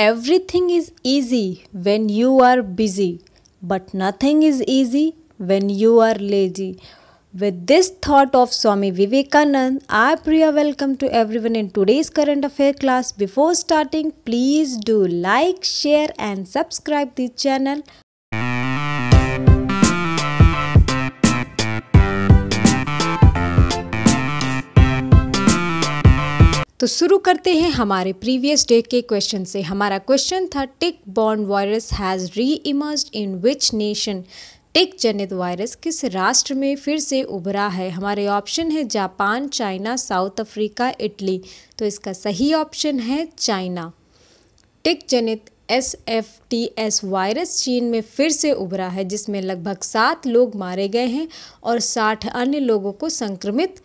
Everything is easy when you are busy, but nothing is easy when you are lazy. With this thought of Swami Vivekananda, I Priya welcome to everyone in today's current affair class. Before starting, please do like, share and subscribe the channel. तो शुरू करते हैं हमारे previous day के question से। हमारा question था tick borne virus has री emerged in which nation. Tick जनित वायरस किस राष्ट्र में फिर से उभरा है। हमारे ऑप्शन है Japan, China, South Africa, Italy. तो इसका सही ऑप्शन है चाइना। टिक जनित SFTS वायरस चीन में फिर से उभरा है, जिसमें लगभग 7 लोग मारे गए हैं और 60 अन्य लोगों को संक्रमित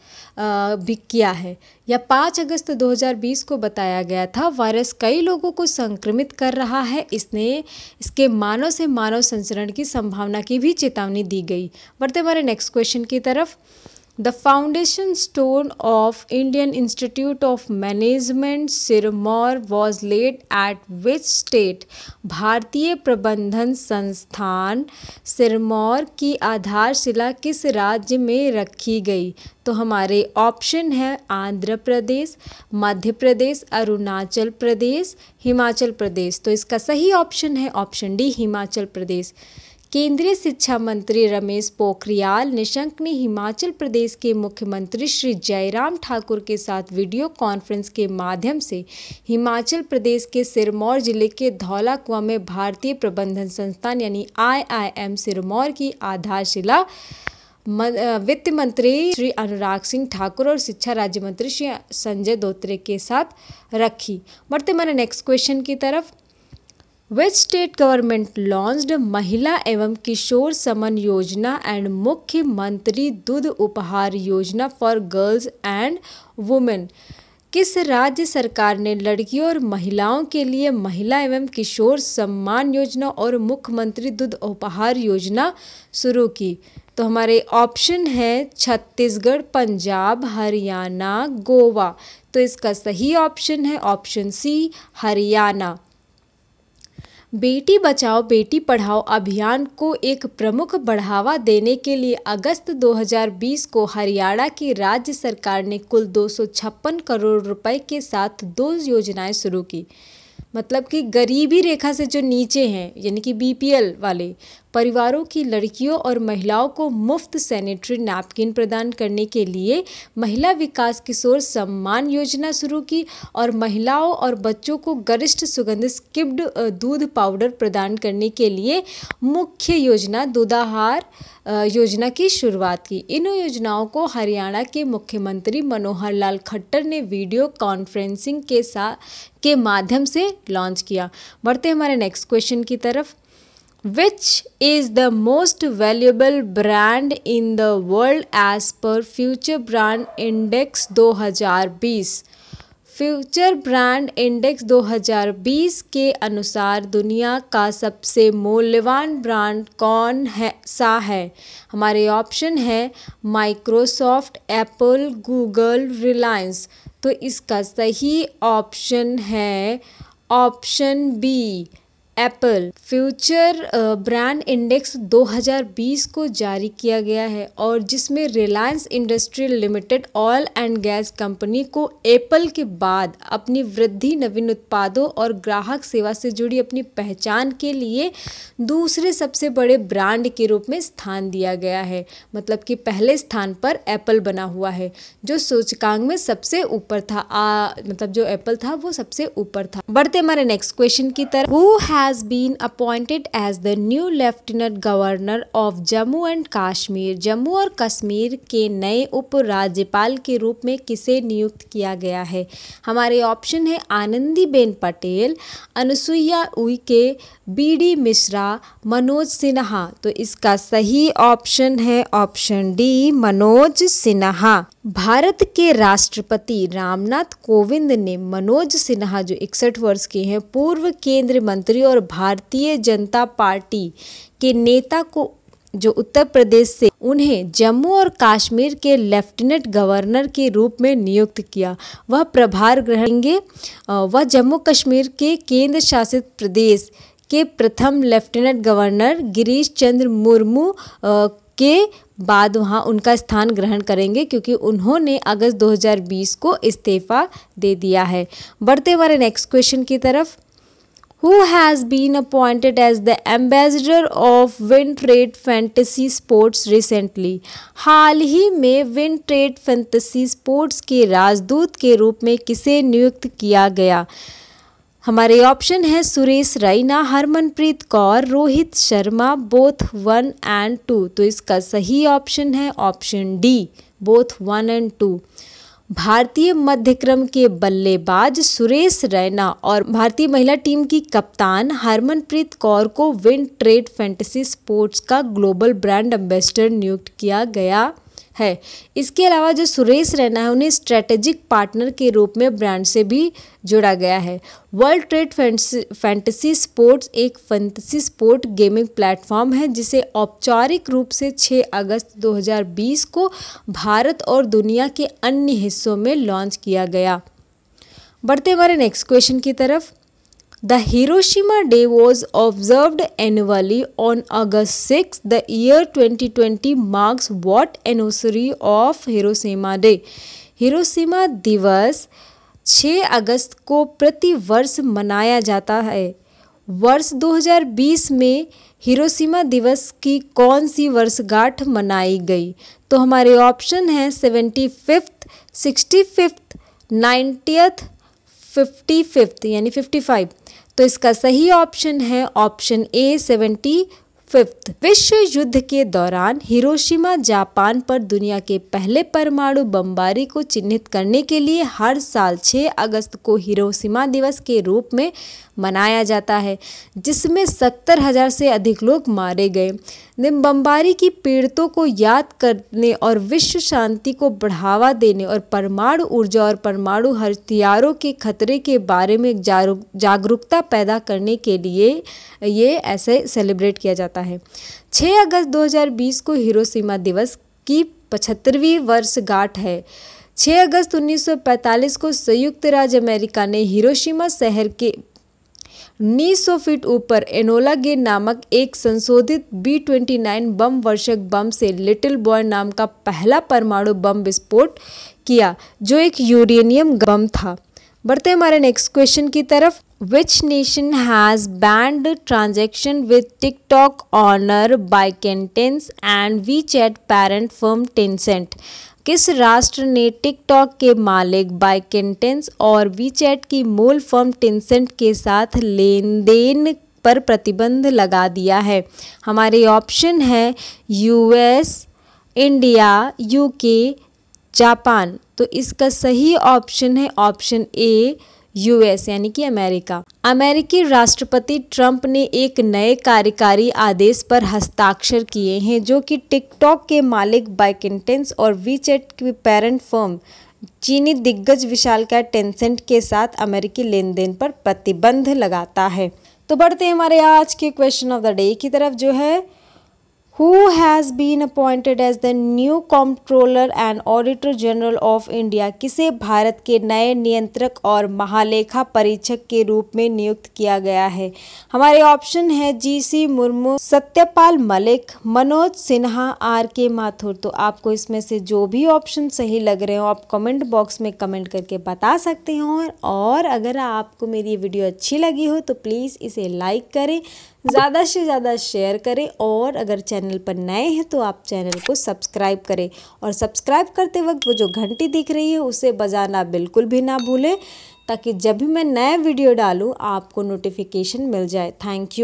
भी किया है। यह 5 अगस्त 2020 को बताया गया था। वायरस कई लोगों को संक्रमित कर रहा है, इसके मानव से मानव संचरण की संभावना की भी चेतावनी दी गई। बढ़ते हमारे नेक्स्ट क्वेश्चन की तरफ। The foundation stone of Indian Institute of Management Sirmaur was laid at which state. भारतीय प्रबंधन संस्थान सिरमौर की आधारशिला किस राज्य में रखी गई। तो हमारे ऑप्शन है आंध्र प्रदेश, मध्य प्रदेश, अरुणाचल प्रदेश, हिमाचल प्रदेश। तो इसका सही ऑप्शन है ऑप्शन डी हिमाचल प्रदेश। केंद्रीय शिक्षा मंत्री रमेश पोखरियाल निशंक ने हिमाचल प्रदेश के मुख्यमंत्री श्री जयराम ठाकुर के साथ वीडियो कॉन्फ्रेंस के माध्यम से हिमाचल प्रदेश के सिरमौर जिले के धौला कुआं में भारतीय प्रबंधन संस्थान यानी IIM सिरमौर की आधारशिला वित्त मंत्री श्री अनुराग सिंह ठाकुर और शिक्षा राज्य मंत्री श्री संजय धोत्रे के साथ रखी। बढ़ते हमारे नेक्स्ट क्वेश्चन की तरफ। Which state government launched महिला एवं किशोर समन योजना एंड मुख्यमंत्री दूध उपहार योजना फॉर गर्ल्स एंड वुमेन। किस राज्य सरकार ने लड़कियों और महिलाओं के लिए महिला एवं किशोर सम्मान योजना और मुख्यमंत्री दूध उपहार योजना शुरू की। तो हमारे ऑप्शन है छत्तीसगढ़, पंजाब, हरियाणा, गोवा। तो इसका सही ऑप्शन है ऑप्शन सी हरियाणा। बेटी बचाओ बेटी पढ़ाओ अभियान को एक प्रमुख बढ़ावा देने के लिए अगस्त 2020 को हरियाणा की राज्य सरकार ने कुल 256 करोड़ रुपए के साथ 2 योजनाएं शुरू की। मतलब कि गरीबी रेखा से जो नीचे हैं यानी कि BPL वाले परिवारों की लड़कियों और महिलाओं को मुफ्त सैनिटरी नैपकिन प्रदान करने के लिए महिला विकास किशोर सम्मान योजना शुरू की और महिलाओं और बच्चों को गरिष्ठ सुगंध स्किप्ड दूध पाउडर प्रदान करने के लिए मुख्य योजना दूधाहार योजना की शुरुआत की। इन योजनाओं को हरियाणा के मुख्यमंत्री मनोहर लाल खट्टर ने वीडियो कॉन्फ्रेंसिंग के माध्यम से लॉन्च किया। बढ़ते हमारे नेक्स्ट क्वेश्चन की तरफ। Which is the most valuable brand in the world as per Future Brand Index 2020? Future brand index 2020 के अनुसार दुनिया का सबसे मूल्यवान ब्रांड कौन है सा है। हमारे ऑप्शन है माइक्रोसॉफ्ट, एप्पल, गूगल, रिलायंस। तो इसका सही ऑप्शन है option B Apple. Future brand index 2020 को जारी किया गया है और जिसमें Reliance industrial limited oil and gas company को एप्पल के बाद अपनी वृद्धि, नवीन उत्पादों और ग्राहक सेवा से जुड़ी अपनी पहचान के लिए दूसरे सबसे बड़े ब्रांड के रूप में स्थान दिया गया है। मतलब कि पहले स्थान पर एप्पल बना हुआ है, जो सूचकांक में सबसे ऊपर था। मतलब जो एप्पल था वो सबसे ऊपर था। बढ़ते हमारे नेक्स्ट क्वेश्चन की तरफ। Has been appointed as the new Lieutenant Governor of Jammu and Kashmir। Jammu और कश्मीर के नए उप राज्यपाल के रूप में किसे नियुक्त किया गया है। हमारे ऑप्शन है आनंदीबेन पटेल, अनुसुईया उइके, BD मिश्रा, मनोज सिन्हा। तो इसका सही ऑप्शन है ऑप्शन डी मनोज सिन्हा। भारत के राष्ट्रपति रामनाथ कोविंद ने मनोज सिन्हा, जो 61 वर्ष के हैं, पूर्व केंद्रीय मंत्री और भारतीय जनता पार्टी के नेता को जो उत्तर प्रदेश से, उन्हें जम्मू और कश्मीर के लेफ्टिनेंट गवर्नर के रूप में नियुक्त किया। वह प्रभार ग्रहण करेंगे। वह जम्मू कश्मीर के केंद्र शासित प्रदेश के प्रथम लेफ्टिनेंट गवर्नर गिरीश चंद्र मुर्मू के बाद वहाँ उनका स्थान ग्रहण करेंगे, क्योंकि उन्होंने अगस्त 2020 को इस्तीफा दे दिया है। बढ़ते हमारे नेक्स्ट क्वेश्चन की तरफ। Who has been appointed as the ambassador of WinTrade Fantasy Sports recently? हाल ही में WinTrade Fantasy Sports के राजदूत के रूप में किसे नियुक्त किया गया? हमारे ऑप्शन है सुरेश रैना, हरमनप्रीत कौर, रोहित शर्मा, बोथ 1 और 2। तो इसका सही ऑप्शन है ऑप्शन डी, बोथ 1 और 2। भारतीय मध्यक्रम के बल्लेबाज सुरेश रैना और भारतीय महिला टीम की कप्तान हरमनप्रीत कौर को WinTrade फैंटेसी स्पोर्ट्स का ग्लोबल ब्रांड एम्बेसडर नियुक्त किया गया है। इसके अलावा जो सुरेश रैना है, उन्हें स्ट्रेटेजिक पार्टनर के रूप में ब्रांड से भी जोड़ा गया है। WinTrade फैंटेसी स्पोर्ट्स एक फैंटेसी स्पोर्ट गेमिंग प्लेटफॉर्म है, जिसे औपचारिक रूप से 6 अगस्त 2020 को भारत और दुनिया के अन्य हिस्सों में लॉन्च किया गया। बढ़ते हमारे नेक्स्ट क्वेश्चन की तरफ। The Hiroshima Day was observed annually on August 6. The year 2020 marks what anniversary of Hiroshima Day? Hiroshima दिवस 6 अगस्त को प्रति वर्ष मनाया जाता है। वर्ष 2020 में हिरोशिमा दिवस की कौन सी वर्षगांठ मनाई गई? तो हमारे ऑप्शन हैं 75th, 65th, 90th, 55th यानी 55। तो इसका सही ऑप्शन है ऑप्शन ए 75। विश्व युद्ध के दौरान हिरोशिमा जापान पर दुनिया के पहले परमाणु बमबारी को चिन्हित करने के लिए हर साल 6 अगस्त को हिरोशिमा दिवस के रूप में मनाया जाता है, जिसमें 70,000 से अधिक लोग मारे गए। दिन बमबारी की पीड़ितों को याद करने और विश्व शांति को बढ़ावा देने और परमाणु ऊर्जा और परमाणु हथियारों के खतरे के बारे में जागरूकता पैदा करने के लिए ये ऐसे सेलिब्रेट किया जाता है। 6 अगस्त 2020 को हिरोशिमा दिवस की 75वीं वर्षगांठ है। 6 अगस्त 1945 को संयुक्त राज्य अमेरिका ने हिरोशिमा शहर के 900 फीट ऊपर एनोला गे नामक एक संशोधित B-29 बम वर्षक बम से लिटिल बॉय नाम का पहला परमाणु बम विस्फोट किया, जो एक यूरेनियम बम था। बढ़ते हमारे नेक्स्ट क्वेश्चन की तरफ। Which nation has banned transaction with TikTok owner ByteDance and WeChat parent firm Tencent? किस राष्ट्र ने टिकटॉक के मालिक ByteDance और WeChat की मूल फर्म Tencent के साथ लेन देन पर प्रतिबंध लगा दिया है? हमारे ऑप्शन है US, इंडिया, UK, जापान। तो इसका सही ऑप्शन है ऑप्शन ए US यानी कि अमेरिका। अमेरिकी राष्ट्रपति ट्रंप ने एक नए कार्यकारी आदेश पर हस्ताक्षर किए हैं, जो कि टिकटॉक के मालिक ByteDance और WeChat की पेरेंट फर्म चीनी दिग्गज विशालकाय Tencent के साथ अमेरिकी लेन देन पर प्रतिबंध लगाता है। तो बढ़ते हैं हमारे आज के क्वेश्चन ऑफ द डे की तरफ, जो है Who has been appointed as the new Comptroller and Auditor General of India? किसे भारत के नए नियंत्रक और महालेखा परीक्षक के रूप में नियुक्त किया गया है? हमारे ऑप्शन है GC मुर्मू, सत्यपाल मलिक, मनोज सिन्हा, RK माथुर। तो आपको इसमें से जो भी ऑप्शन सही लग रहे हो, आप कमेंट बॉक्स में कमेंट करके बता सकते हो। और अगर आपको मेरी वीडियो अच्छी लगी हो तो प्लीज़ इसे लाइक करें, ज़्यादा से ज़्यादा शेयर करें, और अगर चैनल पर नए हैं तो आप चैनल को सब्सक्राइब करें। और सब्सक्राइब करते वक्त वो जो घंटी दिख रही है, उसे बजाना बिल्कुल भी ना भूलें, ताकि जब भी मैं नया वीडियो डालूँ आपको नोटिफिकेशन मिल जाए। Thank you.